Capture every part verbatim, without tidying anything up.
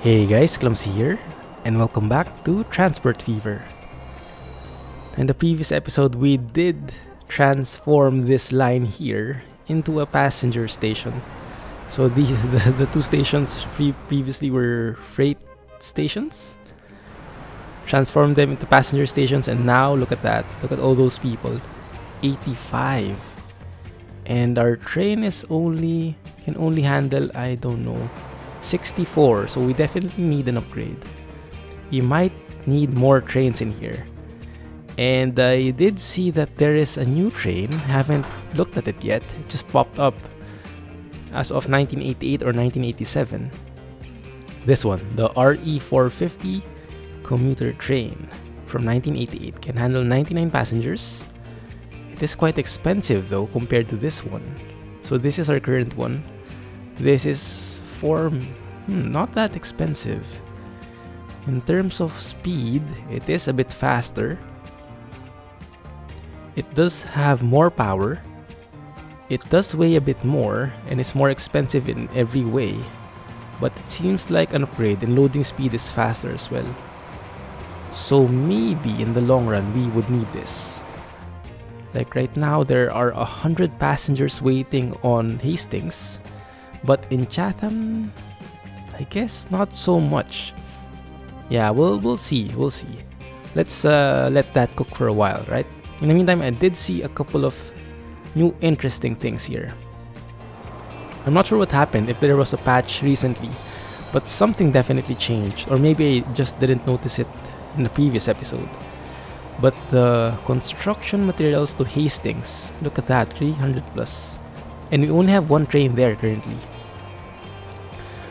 Hey guys, Clumsy here, and welcome back to Transport Fever. In the previous episode, we did transform this line here into a passenger station. So the, the, the two stations previously were freight stations. Transformed them into passenger stations, and now look at that. Look at all those people. eighty-five. And our train is only, can only handle, I don't know, sixty-four, so we definitely need an upgrade. You might need more trains in here. And I did see that there is a new train. Haven't looked at it yet. It just popped up as of nineteen eighty-eight or nineteen eighty-seven. This one, the R E four fifty commuter train from nineteen eighty-eight, can handle ninety-nine passengers. It is quite expensive though compared to this one. So this is our current one. This is For, hmm, not that expensive. In terms of speed, it is a bit faster. It does have more power. It does weigh a bit more, and it's more expensive in every way. But it seems like an upgrade, and loading speed is faster as well. So maybe in the long run, we would need this. Like right now, there are one hundred passengers waiting on Hastings. But in Chatham, I guess not so much. Yeah, we'll we'll see, we'll see. Let's uh, let that cook for a while, right? In the meantime, I did see a couple of new interesting things here. I'm not sure what happened, if there was a patch recently, but something definitely changed, or maybe I just didn't notice it in the previous episode. But the construction materials to Hastings, look at that, three hundred plus. And we only have one train there currently.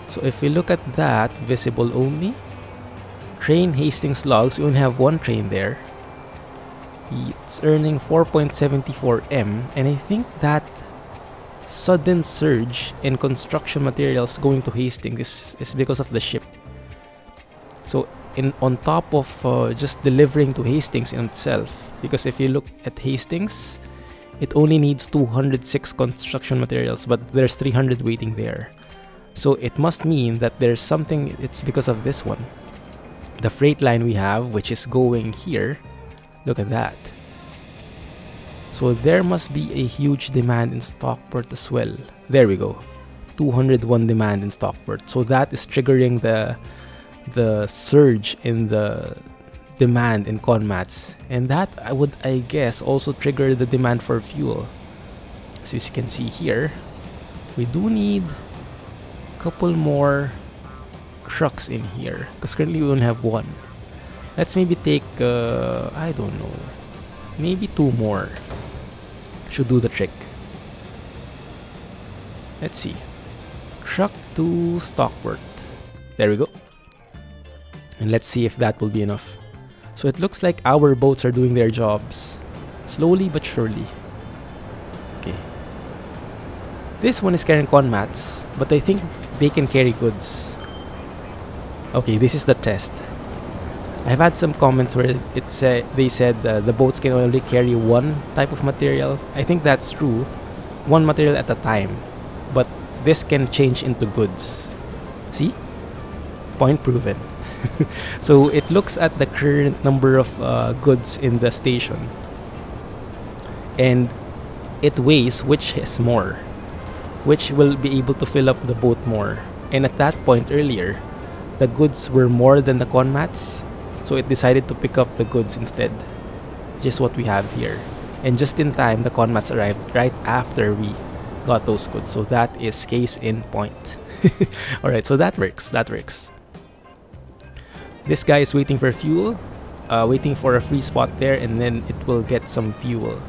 So if we look at that, visible only, train Hastings logs, we only have one train there. It's earning four point seven four M, and I think that sudden surge in construction materials going to Hastings is, is because of the ship. So in on top of uh, just delivering to Hastings in itself, because if you look at Hastings, it only needs two hundred six construction materials, but there's three hundred waiting there. So it must mean that there's something, it's because of this one. The freight line we have, which is going here, look at that. So there must be a huge demand in Stockport as well. There we go, two hundred one demand in Stockport. So that is triggering the, the surge in the demand in ConMats, and that I would I guess also trigger the demand for fuel. So as you can see here, we do need a couple more trucks in here, because currently we only have one. Let's maybe take uh, I don't know, maybe two more should do the trick. Let's see, truck to Stockport, there we go, and let's see if that will be enough. So it looks like our boats are doing their jobs. Slowly but surely. Okay. This one is carrying ConMats, but I think they can carry goods. Okay, this is the test. I've had some comments where it say, they said uh, the boats can only carry one type of material. I think that's true. One material at a time. But this can change into goods. See? Point proven. So it looks at the current number of uh, goods in the station, and it weighs which is more, which will be able to fill up the boat more. And at that point earlier, the goods were more than the ConMats, so it decided to pick up the goods instead, which is what we have here. And just in time, the ConMats arrived right after we got those goods, so that is case in point. Alright, so that works, that works. This guy is waiting for fuel, uh, waiting for a free spot there, and then it will get some fuel.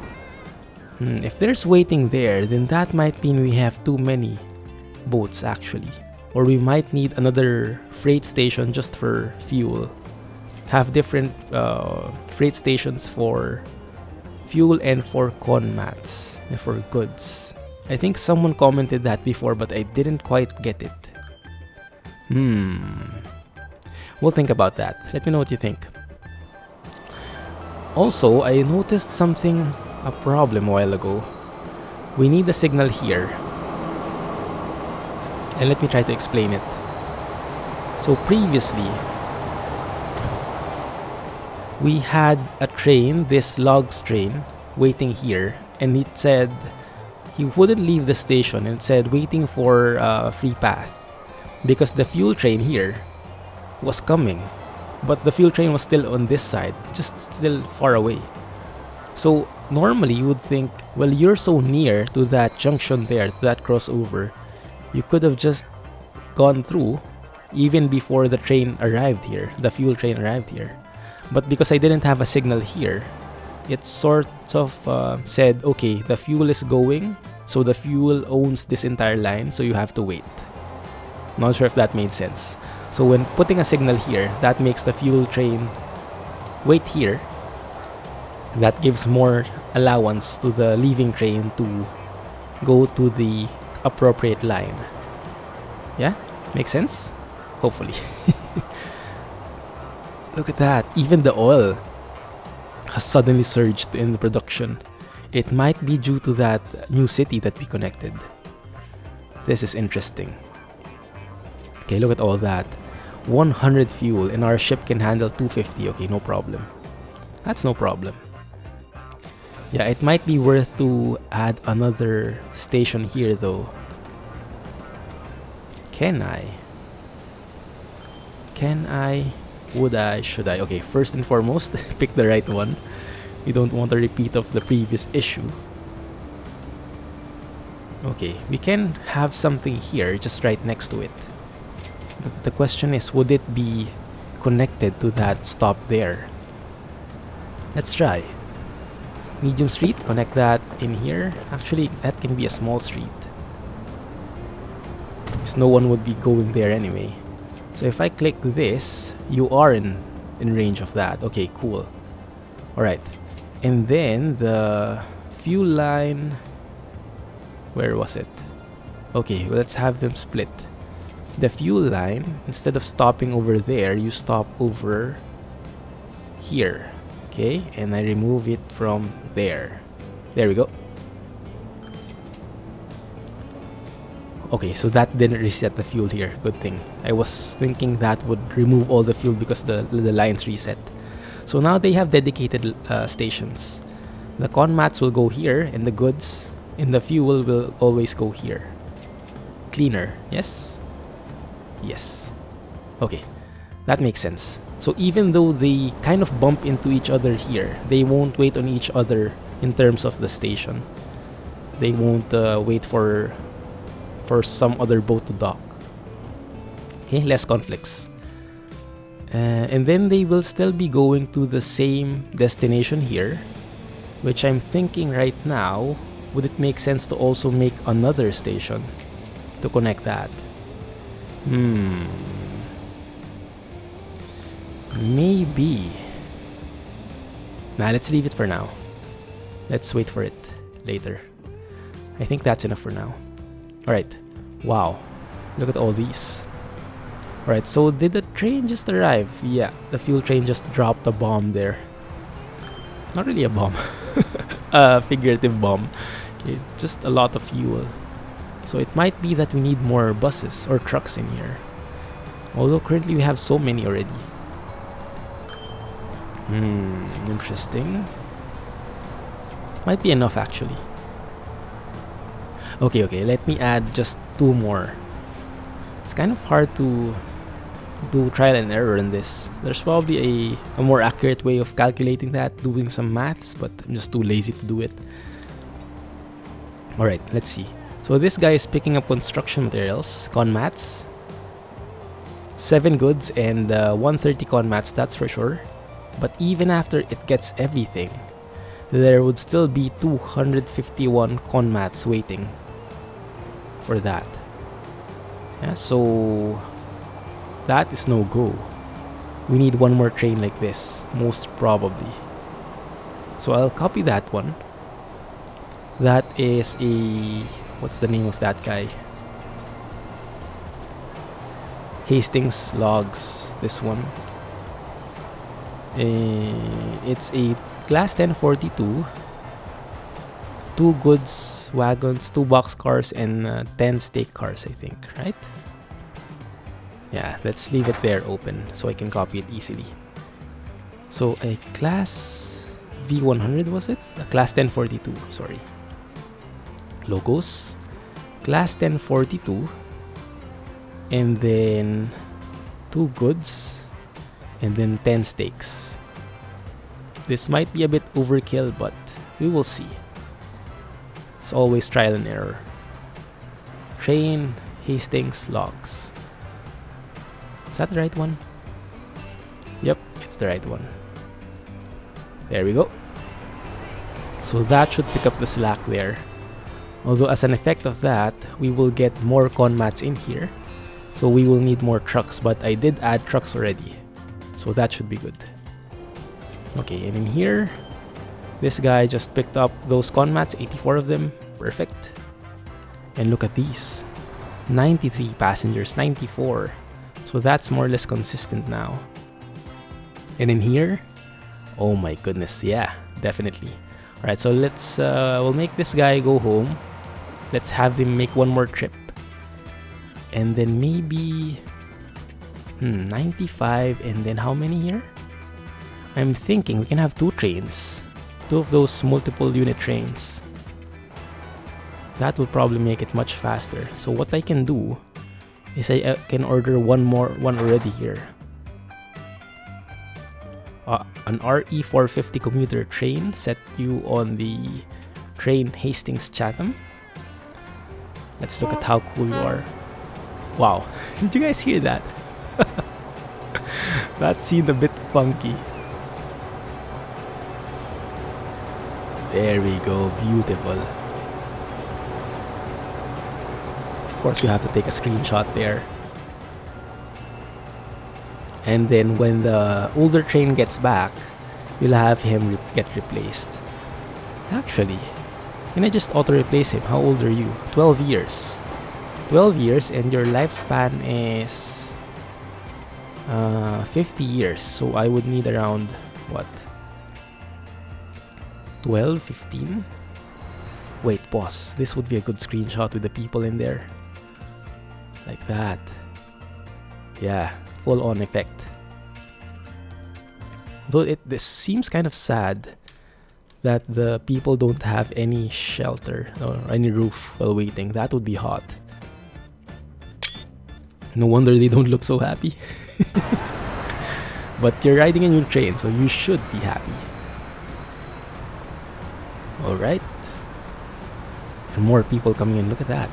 Hmm, if there's waiting there, then that might mean we have too many boats actually. Or we might need another freight station just for fuel. Have different uh, freight stations for fuel and for ConMats, and for goods. I think someone commented that before, but I didn't quite get it. Hmm... We'll think about that. Let me know what you think. Also, I noticed something, a problem a while ago. We need a signal here. And let me try to explain it. So previously we had a train, this logs train, waiting here, and it said he wouldn't leave the station, and it said waiting for a uh, free path because the fuel train here was coming, but the fuel train was still on this side, just still far away. So normally you would think, well, you're so near to that junction there, to that crossover, you could have just gone through even before the train arrived here, the fuel train arrived here. But because I didn't have a signal here, it sort of uh, said, okay, the fuel is going, so the fuel owns this entire line, so you have to wait. Not sure if that made sense. So when putting a signal here, that makes the fuel train wait here. That gives more allowance to the leaving train to go to the appropriate line. Yeah? Makes sense? Hopefully. Look at that, even the oil has suddenly surged in the production. It might be due to that new city that we connected. This is interesting. Okay, look at all that. one hundred fuel, and our ship can handle two fifty. Okay, no problem. That's no problem. Yeah, it might be worth to add another station here though. Can I? Can I? Would I? Should I? Okay, first and foremost, pick the right one. We don't want a repeat of the previous issue. Okay, we can have something here just right next to it. The, the question is, would it be connected to that stop there? Let's try. Medium street, connect that in here. Actually, that can be a small street, because no one would be going there anyway. So if I click this, you are in, in range of that. Okay, cool. Alright. And then the fuel line... where was it? Okay, well, let's have them split. The fuel line, instead of stopping over there, you stop over here. Okay, and I remove it from there. There we go. Okay, so that didn't reset the fuel here. Good thing. I was thinking that would remove all the fuel because the, the lines reset. So now they have dedicated uh, stations. The ConMats will go here, and the goods and the fuel will always go here. Cleaner, yes? Yes. Okay, that makes sense. So even though they kind of bump into each other here, they won't wait on each other in terms of the station. They won't uh, wait for... for some other boat to dock. Okay, less conflicts. Uh, and then they will still be going to the same destination here, which I'm thinking right now, would it make sense to also make another station to connect that? Hmm. Maybe. Nah, let's leave it for now. Let's wait for it later. I think that's enough for now. Alright, wow, look at all these. Alright, so did the train just arrive? Yeah, the fuel train just dropped a bomb there. Not really a bomb, a figurative bomb. Okay, just a lot of fuel. So it might be that we need more buses or trucks in here. Although currently we have so many already. Hmm, interesting. Might be enough actually. Okay, okay, let me add just two more. It's kind of hard to do trial and error in this. There's probably a, a more accurate way of calculating that, doing some maths, but I'm just too lazy to do it. Alright, let's see. So this guy is picking up construction materials, ConMats. seven goods and uh, one hundred thirty ConMats, that's for sure. But even after it gets everything, there would still be two hundred fifty-one ConMats waiting for that. Yeah, so that is no go. We need one more train like this, most probably. So I'll copy that one. That is a... what's the name of that guy? Hastings Logs, this one. Uh, it's a class ten forty-two. Two goods wagons, two box cars, and uh, ten stake cars, I think, right? Yeah, let's leave it there open so I can copy it easily. So a class V one hundred, was it? A class ten forty-two, sorry. Logos, class ten forty-two, and then two goods, and then ten steaks. This might be a bit overkill, but we will see. It's always trial and error. Train, Hastings, logs. Is that the right one? Yep, it's the right one. There we go. So that should pick up the slack there. Although as an effect of that, we will get more ConMats in here. So we will need more trucks, but I did add trucks already. So that should be good. Okay, and in here, this guy just picked up those ConMats, eighty-four of them. Perfect. And look at these. ninety-three passengers, ninety-four. So that's more or less consistent now. And in here, oh my goodness, yeah, definitely. Alright, so let's, uh, we'll make this guy go home. Let's have him make one more trip. And then maybe, hmm, ninety-five, and then how many here? I'm thinking we can have two trains. Two of those multiple unit trains. That will probably make it much faster. So what I can do is I uh, can order one more, one already here. Uh, an R E four fifty commuter train, set you on the train Hastings Chatham. Let's look at how cool you are. Wow, did you guys hear that? That seemed a bit funky. There we go, beautiful. Of course, you have to take a screenshot there. And then when the older train gets back, we'll have him re get replaced. Actually, can I just auto-replace him? How old are you? twelve years. twelve years, and your lifespan is uh, fifty years. So I would need around, what? twelve, fifteen? Wait, pause. This would be a good screenshot with the people in there. Like that. Yeah, full on effect. Though it this seems kind of sad that the people don't have any shelter or any roof while waiting. That would be hot. No wonder they don't look so happy. But you're riding a new train, so you should be happy. Alright. And more people coming in. Look at that.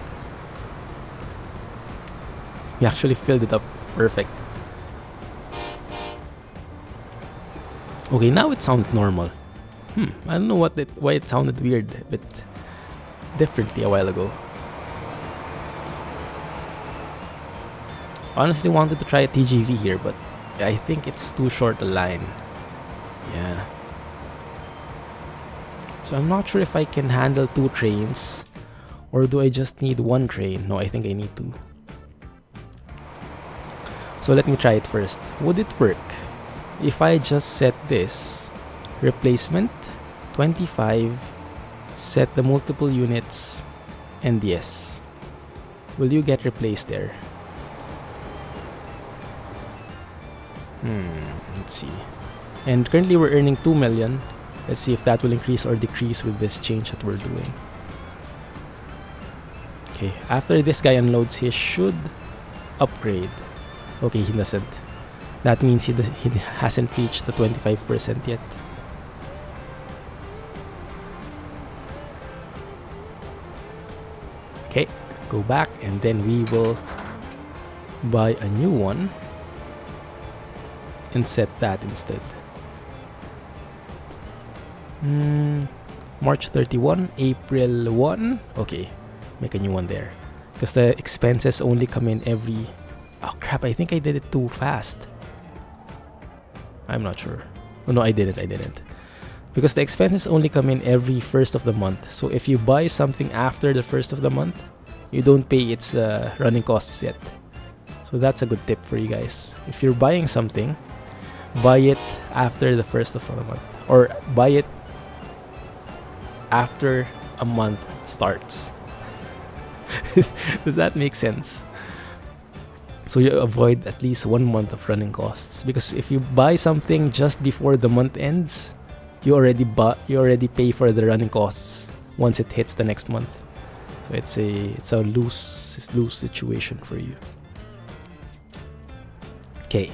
We actually filled it up. Perfect. Okay, now it sounds normal. Hmm, I don't know what it, why it sounded weird, but differently a while ago. Honestly, wanted to try a T G V here, but I think it's too short a line. Yeah. So I'm not sure if I can handle two trains, or do I just need one train? No, I think I need two. So let me try it first. Would it work if I just set this replacement twenty-five, set the multiple units, and yes? Will you get replaced there? Hmm, let's see. And currently we're earning two million. Let's see if that will increase or decrease with this change that we're doing. Okay, after this guy unloads, he should upgrade. Okay, he doesn't. That means he, does, he hasn't reached the twenty-five percent yet. Okay, go back, and then we will buy a new one and set that instead. Mm, March thirty-first, April first. Okay, make a new one there. Because the expenses only come in every... Oh crap, I think I did it too fast. I'm not sure. Oh, no, I didn't, I didn't. Because the expenses only come in every first of the month. So if you buy something after the first of the month, you don't pay its uh, running costs yet. So that's a good tip for you guys. If you're buying something, buy it after the first of the month. Or buy it after a month starts. Does that make sense? so you avoid at least one month of running costs. Because if you buy something just before the month ends, you already buy, you already pay for the running costs once it hits the next month. So it's a it's a loose loose situation for you. Okay,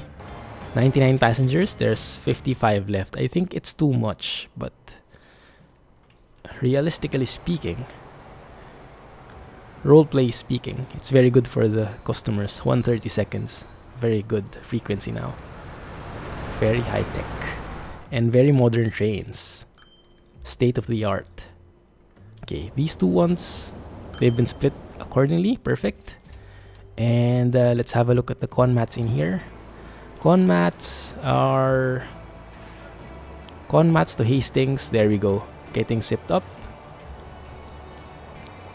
ninety-nine passengers. There's fifty-five left. I think it's too much, but realistically speaking, roleplay speaking, it's very good for the customers. one hundred thirty seconds, very good frequency now. Very high tech and very modern trains, state of the art. Okay, these two ones, they've been split accordingly. Perfect. And uh, let's have a look at the ConMats in here. ConMats are ConMats to Hastings. There we go. Getting sipped up.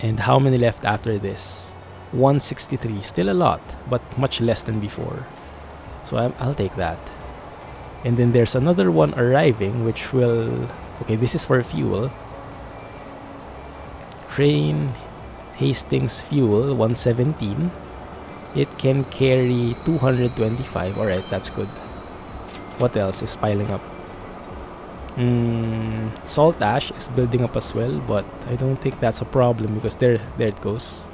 And how many left after this? one sixty-three. Still a lot, but much less than before. So I'm, I'll take that. And then there's another one arriving, which will... Okay, this is for fuel. Train Hastings fuel, one seventeen. It can carry two hundred twenty-five. Alright, that's good. What else is piling up? Mm, Saltash is building up as well, but I don't think that's a problem because there, there it goes.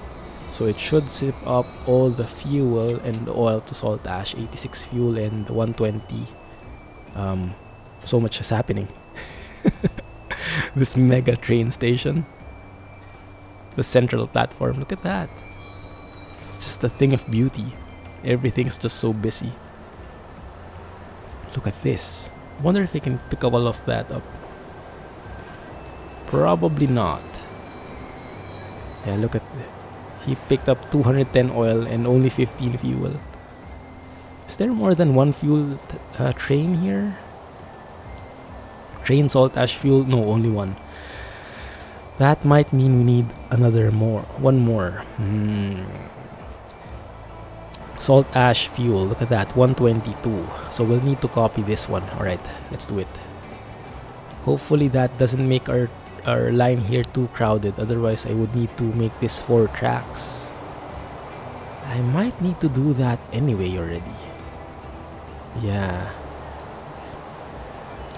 So it should zip up all the fuel and oil to Saltash. eighty-six fuel and one twenty. Um, so much is happening. This mega train station. The central platform. Look at that. It's just a thing of beauty. Everything's just so busy. Look at this. Wonder if I can pick all of that up. Probably not. Yeah, look at that. He picked up two hundred ten oil and only fifteen fuel. Is there more than one fuel uh, train here? Train Saltash fuel? No, only one. That might mean we need another more. One more. Mm. Saltash fuel. Look at that. one twenty-two. So we'll need to copy this one. Alright. Let's do it. Hopefully that doesn't make our, our line here too crowded. Otherwise, I would need to make this four tracks. I might need to do that anyway already. Yeah.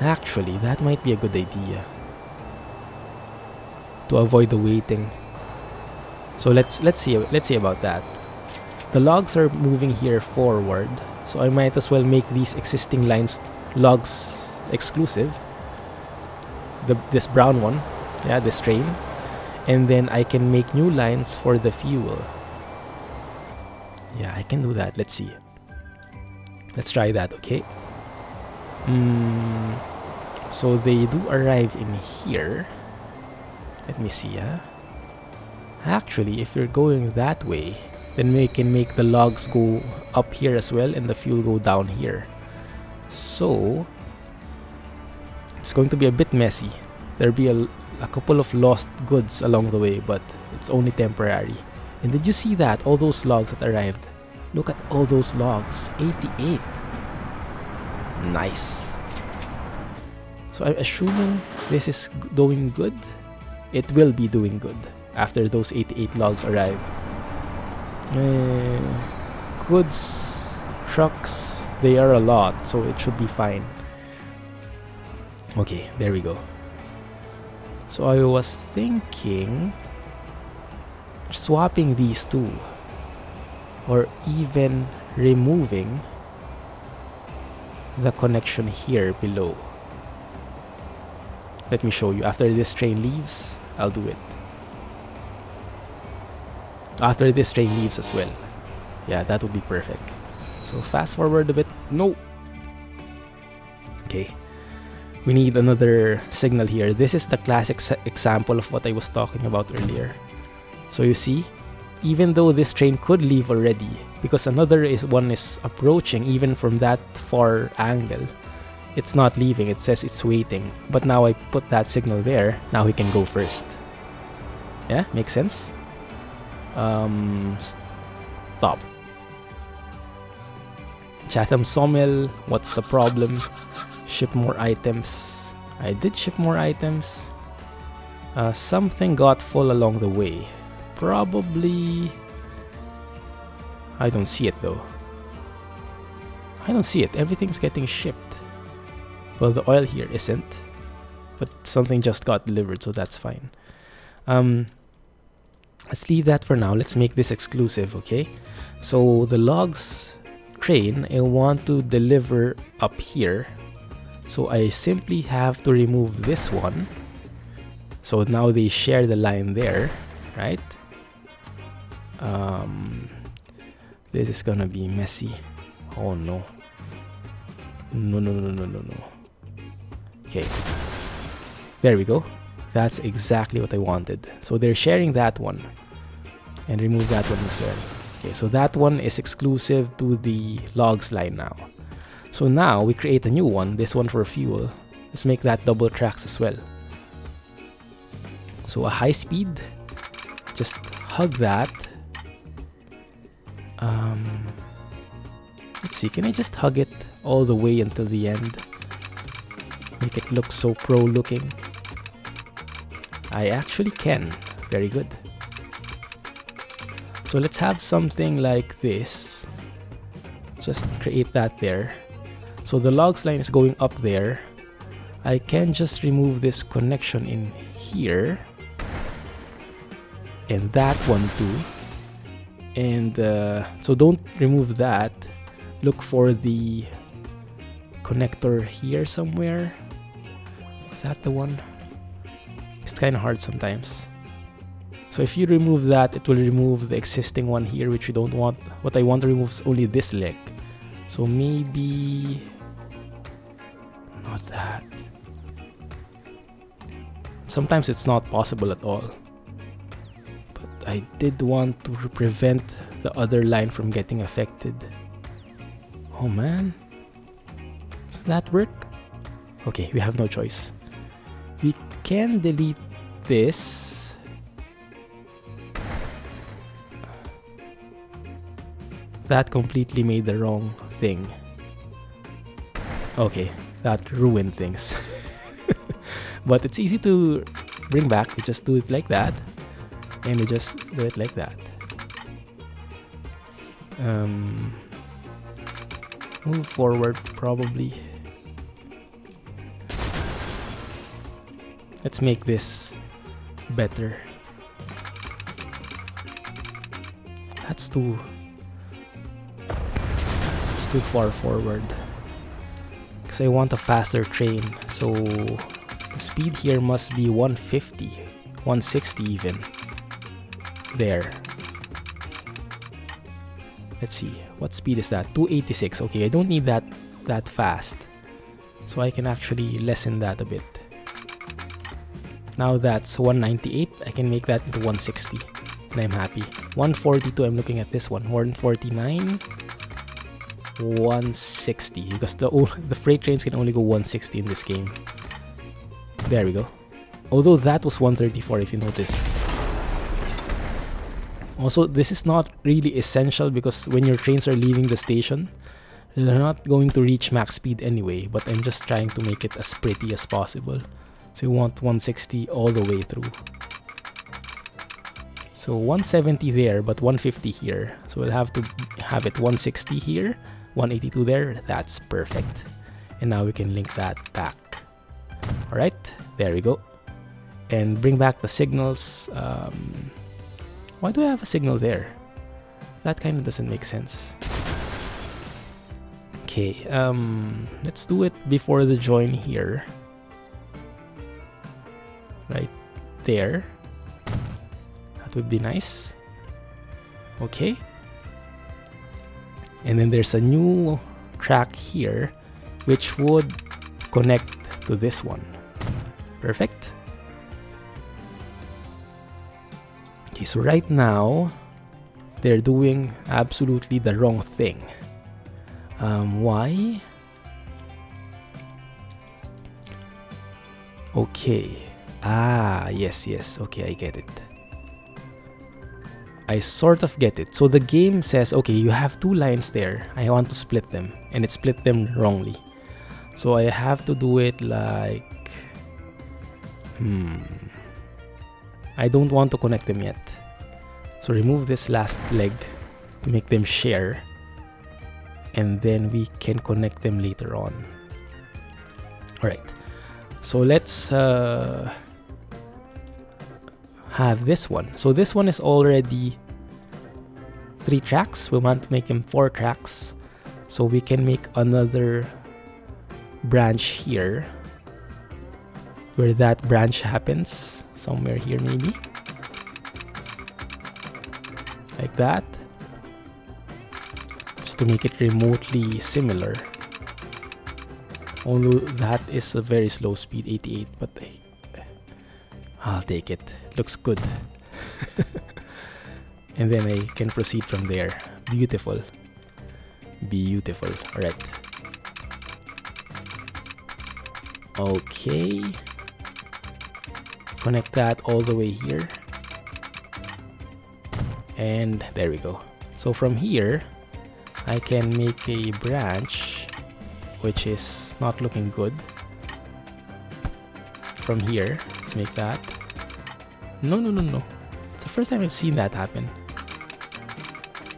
Actually, that might be a good idea. To avoid the waiting. So let's let's see let's see about that. The logs are moving here forward, so I might as well make these existing lines logs exclusive. The this brown one, yeah, this train, and then I can make new lines for the fuel. Yeah, I can do that. Let's see. Let's try that. Okay. Mm, so they do arrive in here. Let me see, huh? Actually, if you're going that way, then we can make the logs go up here as well and the fuel go down here. So, it's going to be a bit messy. There'll be a, a couple of lost goods along the way, but it's only temporary. And did you see that? All those logs that arrived. Look at all those logs. eighty-eight. Nice. So I'm assuming this is doing good. It will be doing good after those eighty-eight logs arrive. Uh, goods, trucks, they are a lot, so it should be fine. Okay, there we go. So I was thinking swapping these two or even removing the connection here below. Let me show you. After this train leaves, I'll do it. After this train leaves as well. Yeah, that would be perfect. So fast forward a bit. No. Okay. We need another signal here. This is the classic example of what I was talking about earlier. So you see, even though this train could leave already, because another is one is approaching even from that far angle, it's not leaving. It says it's waiting. But now I put that signal there. Now we can go first. Yeah, makes sense. Um, stop. Chatham Sawmill. What's the problem? Ship more items. I did ship more items. Uh, something got full along the way. Probably... I don't see it though. I don't see it. Everything's getting shipped. Well, the oil here isn't, but something just got delivered, so that's fine. Um, let's leave that for now. Let's make this exclusive, okay? So the logs crane, I want to deliver up here. So I simply have to remove this one. So now they share the line there, right? Um, this is gonna be messy. Oh no. No, no, no, no, no, no. Okay. There we go. That's exactly what I wanted. So they're sharing that one. And remove that one instead. Okay, so that one is exclusive to the logs line now. So now we create a new one, this one for fuel. Let's make that double tracks as well. So a high speed. Just hug that. Um, let's see, can I just hug it all the way until the end? Make it look so pro looking. I actually can. Very good. So let's have something like this. Just create that there. So the logs line is going up there. I can just remove this connection in here. And that one too. And uh, so don't remove that. Look for the connector here somewhere. Is that the one? It's kind of hard sometimes. So if you remove that, it will remove the existing one here, which we don't want. What I want to remove is only this leg. So maybe not that. Sometimes it's not possible at all. But I did want to prevent the other line from getting affected. Oh man, does that work? Okay, we have no choice. We can delete this. That completely made the wrong thing. Okay, that ruined things. But it's easy to bring back. We just do it like that. And we just do it like that. Um... Move forward, probably. Let's make this better. That's too... It's too far forward. Because I want a faster train. So the speed here must be one fifty. one sixty even. There. Let's see, what speed is that? two eighty-six. Okay, I don't need that that fast. So I can actually lessen that a bit. Now that's one ninety-eight. I can make that into one sixty. And I'm happy. one forty-two, I'm looking at this one. one forty-nine. one sixty. Because the, oh, the freight trains can only go one sixty in this game. There we go. Although that was one thirty-four if you notice. Also, this is not really essential because when your trains are leaving the station, they're not going to reach max speed anyway, but I'm just trying to make it as pretty as possible. So you want one sixty all the way through. So one seventy there, but one fifty here. So we'll have to have it one sixty here, one eighty-two there. That's perfect. And now we can link that back. All right, there we go. And bring back the signals. Um, Why do I have a signal there? That kind of doesn't make sense. Okay, um, let's do it before the join here. Right there. That would be nice. Okay. And then there's a new track here, which would connect to this one. Perfect. Okay, so right now, they're doing absolutely the wrong thing. Um, why? Okay. Ah, yes, yes. Okay, I get it. I sort of get it. So the game says, okay, you have two lines there. I want to split them. And it split them wrongly. So I have to do it like... Hmm... I don't want to connect them yet. So remove this last leg to make them share. and then we can connect them later on. All right, so let's uh, have this one. So this one is already three tracks. We want to make them four tracks, so we can make another branch here where that branch happens, somewhere here maybe, like that, just to make it remotely similar. Although that is a very slow speed, eighty-eight, but I'll take it, looks good. And then I can proceed from there. Beautiful, beautiful. All right, okay, connect that all the way here, and there we go. So from here I can make a branch, which is not looking good. From here, let's make that. No, no, no, no, it's the first time I've seen that happen.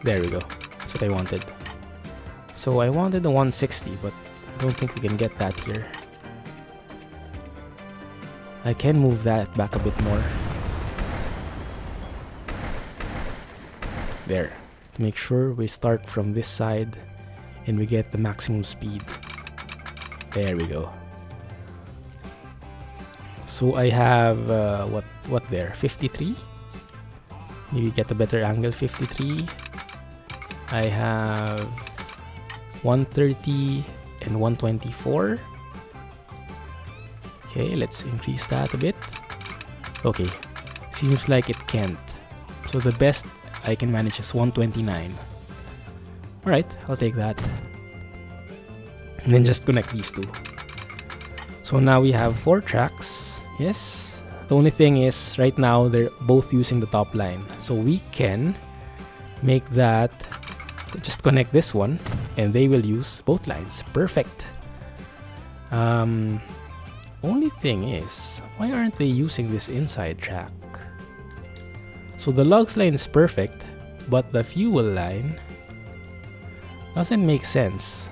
There we go, that's what I wanted. So I wanted the one sixty, but I don't think we can get that here. I can move that back a bit more. There. To make sure we start from this side and we get the maximum speed. There we go. So I have uh, what what there? fifty-three? Maybe get a better angle. fifty-three. I have one thirty and one twenty-four. Okay, let's increase that a bit. Okay, seems like it can't. So the best I can manage is one twenty-nine. Alright, I'll take that. And then just connect these two. So now we have four tracks. Yes, the only thing is right now they're both using the top line. So we can make that, just connect this one, and they will use both lines. Perfect. Um... Only thing is, why aren't they using this inside track? So the logs line is perfect, but the fuel line doesn't make sense.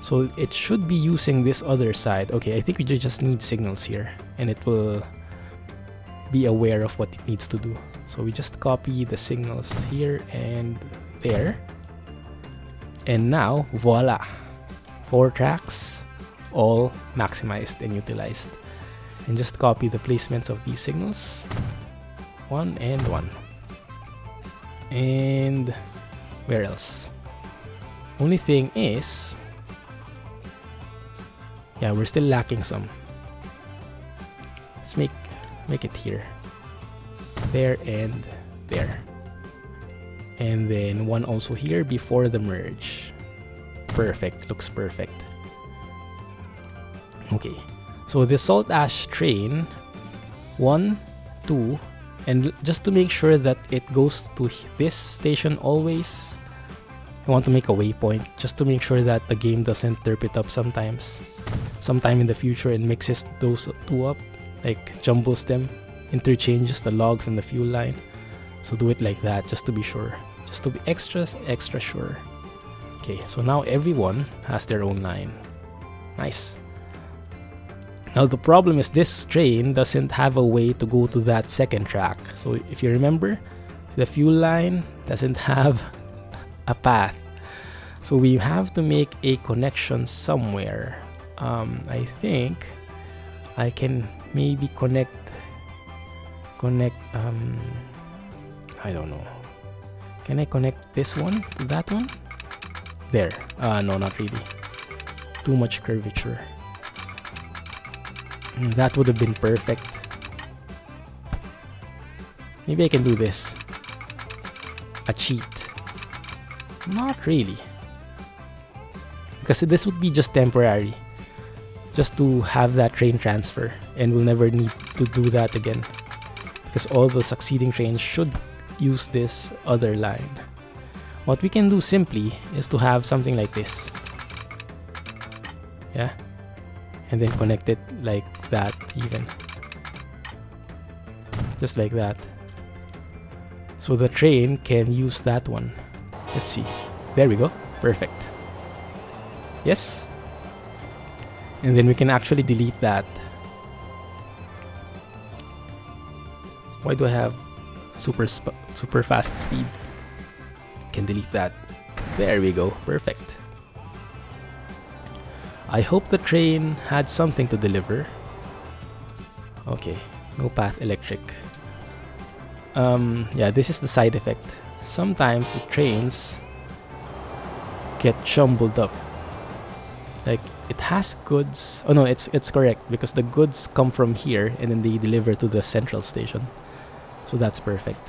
So it should be using this other side. Okay, I think we just need signals here, and it will be aware of what it needs to do. So we just copy the signals here and there. And now, voila! Four tracks, all maximized and utilized. And just copy the placements of these signals, one and one. And where else? Only thing is, yeah, we're still lacking some. Let's make make it here, there, and there, and then one also here before the merge. Perfect, looks perfect. Okay, so the Saltash train, one, two, and just to make sure that it goes to this station always, I want to make a waypoint just to make sure that the game doesn't derp it up sometimes, sometime in the future, and mixes those two up, like jumbles them, interchanges the logs and the fuel line. So do it like that, just to be sure, just to be extra, extra sure. Okay, so now everyone has their own line. Nice. Now the problem is this train doesn't have a way to go to that second track. So if you remember, the fuel line doesn't have a path. So we have to make a connection somewhere. Um, I think I can maybe connect, connect, um, I don't know. Can I connect this one to that one? There, uh, no, not really. Too much curvature. That would have been perfect. Maybe I can do this. A cheat. Not really. Because this would be just temporary. Just to have that train transfer. And we'll never need to do that again. Because all the succeeding trains should use this other line. What we can do simply is to have something like this. Yeah. And then connect it like that, even just like that, so the train can use that one. Let's see, there we go. Perfect. Yes. And then we can actually delete that. Why do I have super sp super fast speed? Can delete that. There we go. Perfect. I hope the train had something to deliver. Okay, no path electric. Um, yeah, this is the side effect. Sometimes the trains get jumbled up. Like, it has goods. Oh no, it's it's correct because the goods come from here and then they deliver to the central station. So that's perfect.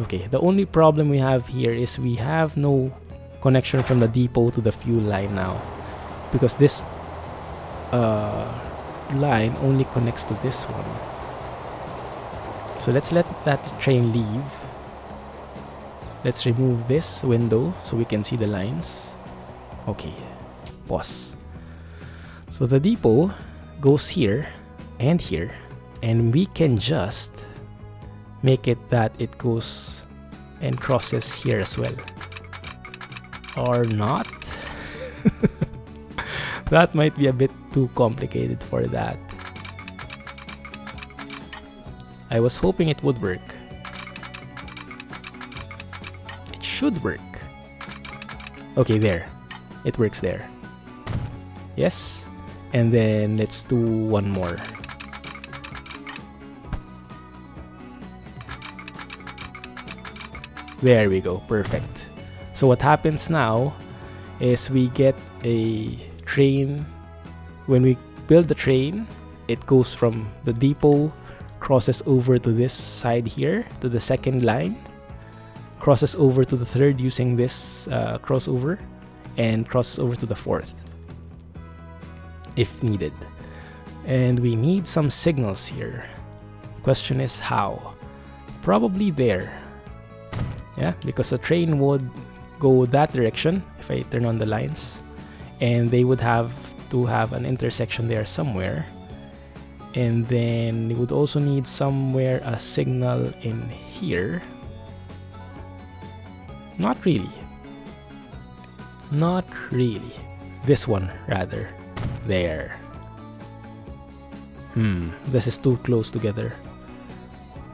Okay, the only problem we have here is we have no connection from the depot to the fuel line now, because this uh, line only connects to this one. So let's let that train leave. Let's remove this window so we can see the lines. Okay, pause. So the depot goes here and here, and we can just make it that it goes and crosses here as well. Or not. That might be a bit too complicated for that. I was hoping it would work. Should work. Okay, there. It works there. Yes. And then let's do one more. There we go. Perfect. So what happens now is we get a train. When we build the train, it goes from the depot, crosses over to this side here, to the second line, crosses over to the third using this uh, crossover, and crosses over to the fourth if needed. And we need some signals here. Question is how? Probably there. Yeah, because a train would go that direction if I turn on the lines, and they would have to have an intersection there somewhere, and then we would also need somewhere a signal in here. Not really. Not really. This one, rather. There. Hmm, this is too close together.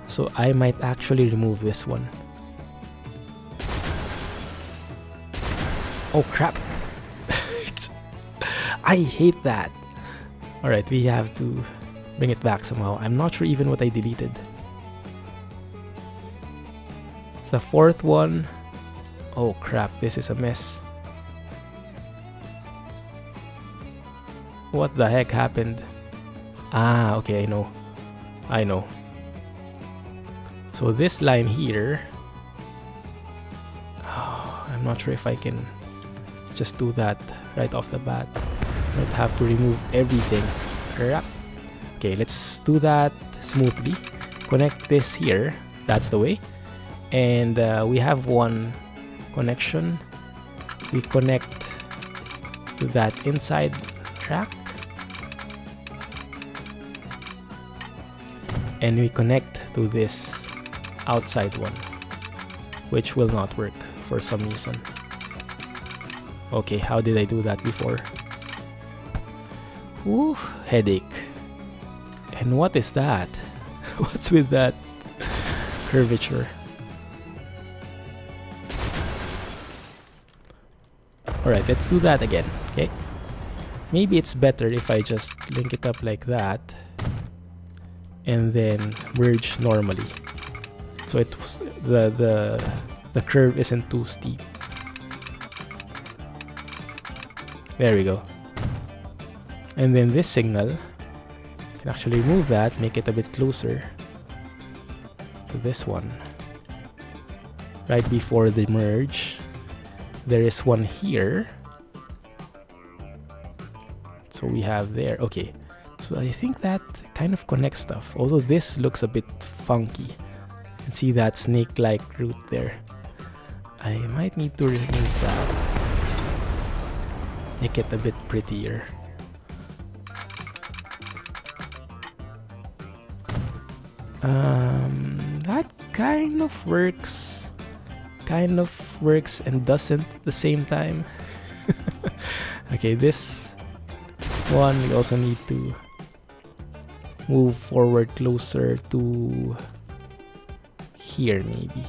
So I might actually remove this one. Oh crap! I hate that! Alright, we have to bring it back somehow. I'm not sure even what I deleted. The fourth one. Oh crap, this is a mess. What the heck happened? Ah, okay, I know. I know. So this line here... Oh, I'm not sure if I can just do that right off the bat. I might have to remove everything. Crap. Okay, let's do that smoothly. Connect this here. That's the way. And uh, we have one... connection. We connect to that inside track, and we connect to this outside one, which will not work for some reason. Okay, how did I do that before? Ooh, headache. And what is that? What's with that curvature? Alright, let's do that again, okay? Maybe it's better if I just link it up like that and then merge normally. So it was the, the, the curve isn't too steep. There we go. And then this signal, you can actually remove that, make it a bit closer to this one. Right before the merge. There is one here. So we have there. Okay. So I think that kind of connects stuff. Although this looks a bit funky. You can see that snake-like root there. I might need to remove that. Make it a bit prettier. Um, that kind of works. kind of works and doesn't at the same time. Okay, this one we also need to move forward closer to here, maybe.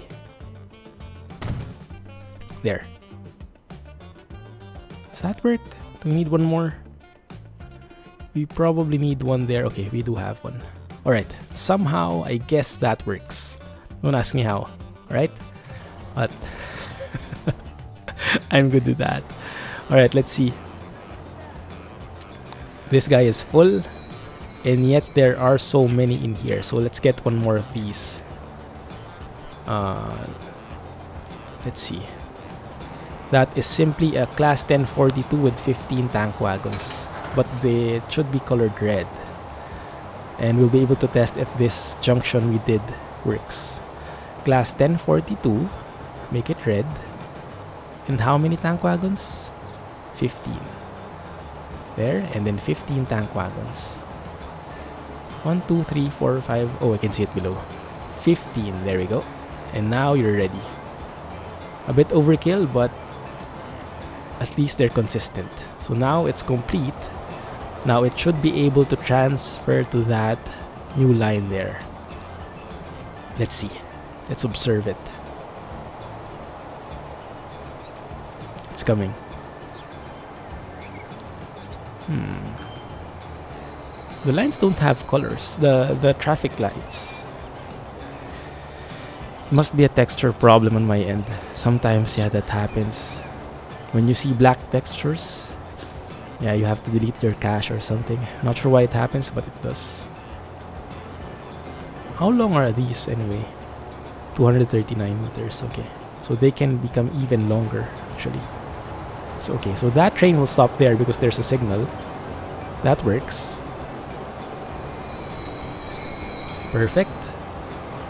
There. Does that work? Do we need one more? We probably need one there. Okay, we do have one. Alright, somehow I guess that works. Don't ask me how, alright? But I'm good with that. Alright, let's see. This guy is full, and yet there are so many in here. So let's get one more of these. Uh, let's see. That is simply a class ten forty-two with fifteen tank wagons, but they should be colored red. And we'll be able to test if this junction we did works. Class ten forty-two, make it red. And how many tank wagons? fifteen. There, and then fifteen tank wagons. one, two, three, four, five. Oh, I can see it below. fifteen, there we go. And now you're ready. A bit overkill, but at least they're consistent. So now it's complete. Now it should be able to transfer to that new line there. Let's see. Let's observe it. It's coming. Hmm. The lines don't have colors. The, the traffic lights. Must be a texture problem on my end. Sometimes, yeah, that happens. When you see black textures, yeah, you have to delete your cache or something. Not sure why it happens, but it does. How long are these anyway? two hundred thirty-nine meters, okay. So they can become even longer, actually. So, okay, so that train will stop there because there's a signal. That works. Perfect.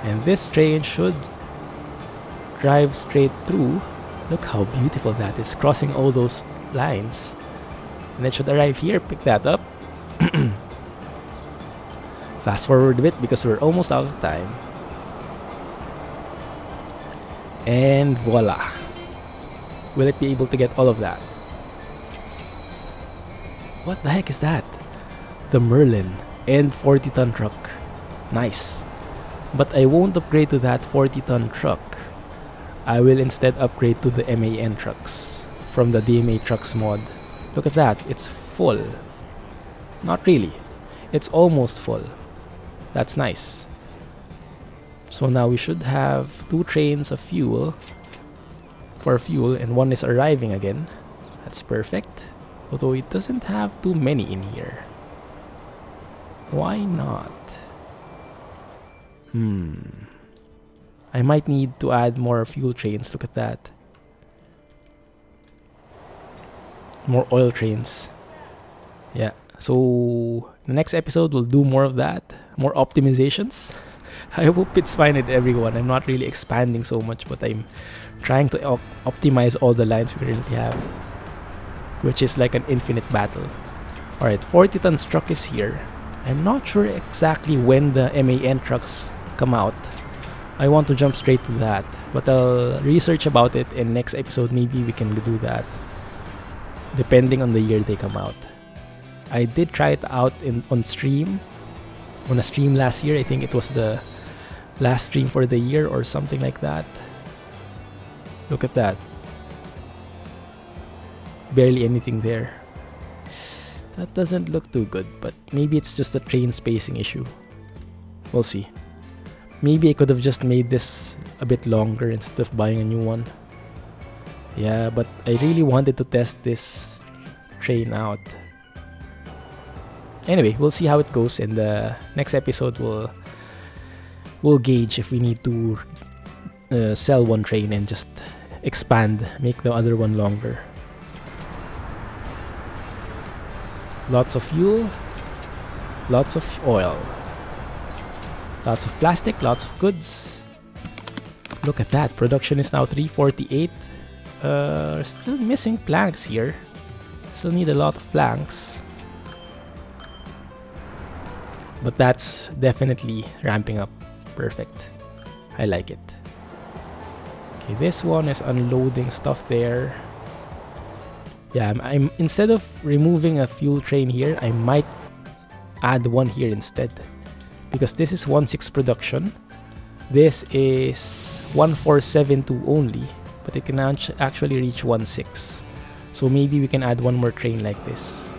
And this train should drive straight through. Look how beautiful that is, crossing all those lines. And it should arrive here, pick that up. Fast forward a bit because we're almost out of time. And voila. Will it be able to get all of that? What the heck is that? The Merlin and forty ton truck. Nice. But I won't upgrade to that forty ton truck. I will instead upgrade to the M A N trucks from the D M A trucks mod. Look at that, it's full. Not really, it's almost full. That's nice. So now we should have two trains of fuel for fuel, and one is arriving again. That's perfect, although it doesn't have too many in here. Why not? Hmm. I might need to add more fuel trains. Look at that. More oil trains. Yeah. So the next episode we'll do more of that. More optimizations. I hope it's fine with everyone. I'm not really expanding so much, but I'm trying to op optimize all the lines we currently have, which is like an infinite battle. Alright, forty ton truck is here. I'm not sure exactly when the M A N trucks come out. I want to jump straight to that, but I'll research about it, and next episode maybe we can do that. Depending on the year they come out. I did try it out in on stream. On a stream last year, I think it was the last stream for the year or something like that. Look at that. Barely anything there. That doesn't look too good, but maybe it's just a train spacing issue. We'll see. Maybe I could have just made this a bit longer instead of buying a new one. Yeah, but I really wanted to test this train out. Anyway, we'll see how it goes, and the next episode we'll, we'll gauge if we need to uh, sell one train and just expand, make the other one longer. Lots of fuel, lots of oil, lots of plastic, lots of goods. Look at that, production is now three forty-eight. Uh, still missing planks here. Still need a lot of planks. But that's definitely ramping up. Perfect. I like it. Okay, this one is unloading stuff there. Yeah, I'm, I'm instead of removing a fuel train here, I might add one here instead, because this is one six production. This is one four seven two only, but it can actually reach one six. So maybe we can add one more train like this.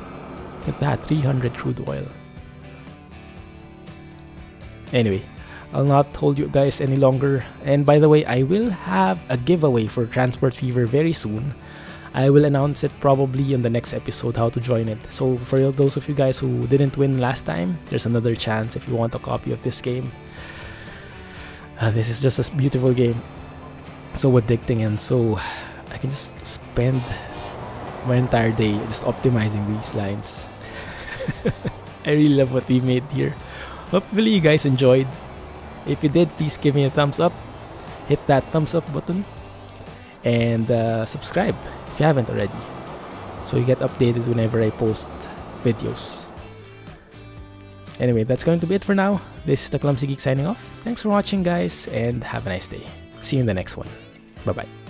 Look at that, three hundred crude oil. Anyway, I'll not hold you guys any longer. And by the way, I will have a giveaway for Transport Fever very soon. I will announce it probably in the next episode how to join it. So for those of you guys who didn't win last time, there's another chance if you want a copy of this game. Uh, this is just a beautiful game. So addicting, and so I can just spend my entire day just optimizing these lines. I really love what we made here. Hopefully you guys enjoyed. If you did, please give me a thumbs up, hit that thumbs up button, and uh, subscribe if you haven't already, so you get updated whenever I post videos. Anyway, that's going to be it for now. This is the Clumsy Geek signing off. Thanks for watching, guys, and have a nice day. See you in the next one. Bye bye.